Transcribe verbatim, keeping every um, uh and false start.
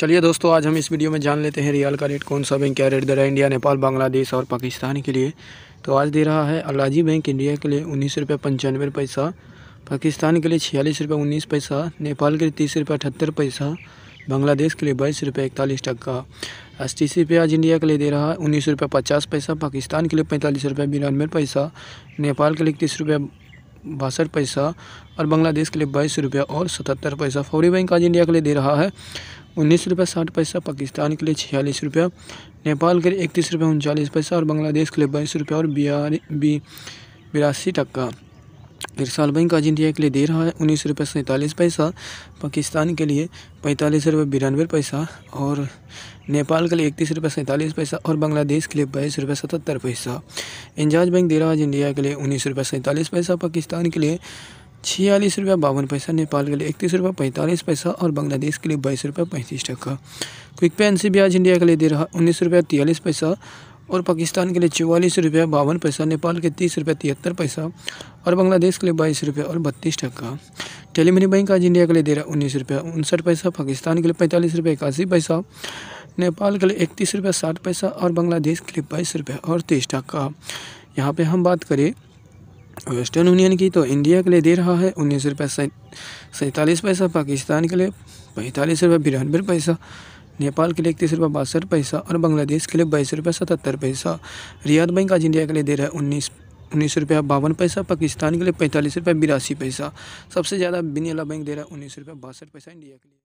चलिए दोस्तों, आज हम इस वीडियो में जान लेते हैं रियाल का रेट कौन सा बैंक क्या रेट दे रहा है इंडिया, नेपाल, बांग्लादेश और पाकिस्तान के लिए। तो आज दे रहा है अलाजी बैंक इंडिया के लिए उन्नीस रुपये पंचानवे पैसा, पाकिस्तान के लिए छियालीस रुपये उन्नीस पैसा, नेपाल के लिए तीस रुपये अठहत्तर पैसा, बांग्लादेश के लिए बाईस रुपये इकतालीस टक्का। अस्टीसी पे आज इंडिया के लिए दे रहा है उन्नीस रुपये पचास पैसा, पाकिस्तान के लिए पैंतालीस रुपये बिरानवे पैसा, नेपाल के लिए तीस रुपये बासठ पैसा और बांग्लादेश के लिए बाईस रुपये और सतहत्तर पैसा। फौरी बैंक आज इंडिया के लिए दे रहा है उन्नीस रुपये साठ पैसा, पाकिस्तान के लिए छियालीस रुपये, नेपाल के लिए इकतीस रुपये उनचालीस पैसा और बांग्लादेश के लिए बाईस रुपये और बिरासी टक्का। इरसाल बैंक आज इंडिया के लिए दे रहा है उन्नीस रुपये सैंतालीस पैसा, पाकिस्तान के लिए पैंतालीस रुपये बिरानवे पैसा और नेपाल के लिए इकतीस रुपये सैंतालीस पैसा और बांग्लादेश के लिए बाईस रुपये सतहत्तर पैसा। इंजाज बैंक दे रहा है इंडिया के लिए उन्नीस रुपये सैंतालीस पैसा, पाकिस्तान के लिए छियालीस रुपये बावन पैसा, नेपाल के लिए इकतीस रुपये पैंतालीस पैसा और बांग्लादेश के लिए बाईस रुपये पैंतीस टका। क्विकप एनसी भी आज इंडिया के लिए दे रहा है उन्नीस रुपये तियालीस पैसा और पाकिस्तान के लिए चौवालीस रुपये बावन पैसा, नेपाल के तीस रुपये तिहत्तर पैसा और बांग्लादेश के लिए बाईस रुपये और बत्तीस टका। टेलीमनी बैंक आज इंडिया के लिए दे रहा है उन्नीस रुपये उनसठ पैसा, पाकिस्तान के लिए पैंतालीस रुपये इक्यासी पैसा, नेपाल के लिए इकतीस रुपये साठ पैसा और बांग्लादेश के लिए बाईस रुपये और तीस टका। यहाँ पर हम बात करें वेस्टर्न यूनियन की तो इंडिया के लिए दे रहा है उन्नीस रुपये सैंतालीस पैसा, पाकिस्तान के लिए पैंतालीस रुपये बिरानवे पैसा, नेपाल के लिए इकतीस रुपये बासठ पैसा और बांग्लादेश के लिए बाईस रुपये सतहत्तर पैसा। रियाद बैंक आज इंडिया के लिए दे रहा है उन्नीस उन्नीस रुपये बावन पैसा, पाकिस्तान के लिए पैंतालीस रुपये बिरासी पैसा। सबसे ज़्यादा बिनीला बैंक दे रहा है उन्नीस रुपये बासठ पैसा इंडिया के लिए।